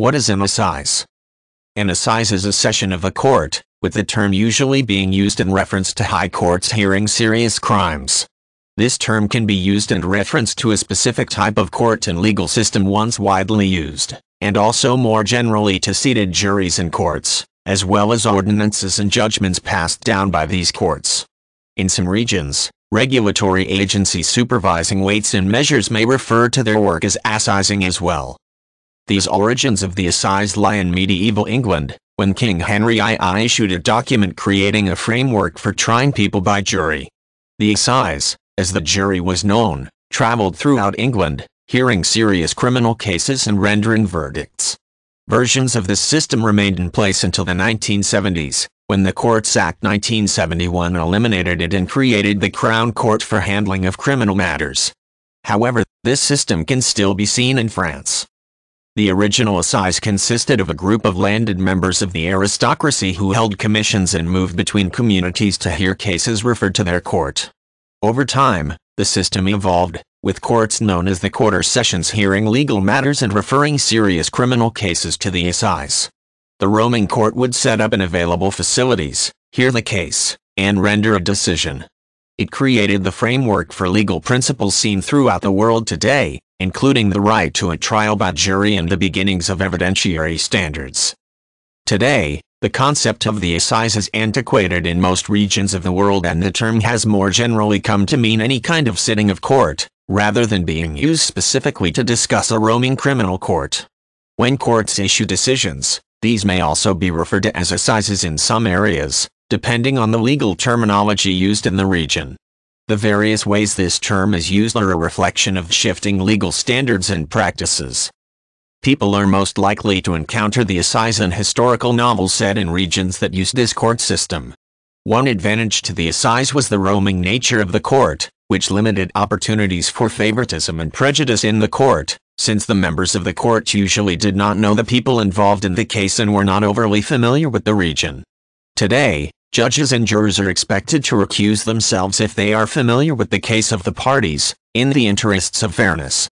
What is an assize? An assize is a session of a court, with the term usually being used in reference to high courts hearing serious crimes. This term can be used in reference to a specific type of court and legal system once widely used, and also more generally to seated juries and courts, as well as ordinances and judgments passed down by these courts. In some regions, regulatory agencies supervising weights and measures may refer to their work as assizing as well. These origins of the assize lie in medieval England, when King Henry II issued a document creating a framework for trying people by jury. The assize, as the jury was known, traveled throughout England, hearing serious criminal cases and rendering verdicts. Versions of this system remained in place until the 1970s, when the Courts Act 1971 eliminated it and created the Crown Court for handling of criminal matters. However, this system can still be seen in France. The original assize consisted of a group of landed members of the aristocracy who held commissions and moved between communities to hear cases referred to their court. Over time, the system evolved, with courts known as the Quarter Sessions hearing legal matters and referring serious criminal cases to the assize. The roaming court would set up in available facilities, hear the case, and render a decision. It created the framework for legal principles seen throughout the world today, including the right to a trial by jury and the beginnings of evidentiary standards. Today, the concept of the assize is antiquated in most regions of the world, and the term has more generally come to mean any kind of sitting of court, rather than being used specifically to discuss a roaming criminal court. When courts issue decisions, these may also be referred to as assizes in some areas, depending on the legal terminology used in the region. The various ways this term is used are a reflection of shifting legal standards and practices. People are most likely to encounter the assize in historical novels set in regions that used this court system. One advantage to the assize was the roaming nature of the court, which limited opportunities for favoritism and prejudice in the court, since the members of the court usually did not know the people involved in the case and were not overly familiar with the region. Today, judges and jurors are expected to recuse themselves if they are familiar with the case of the parties, in the interests of fairness.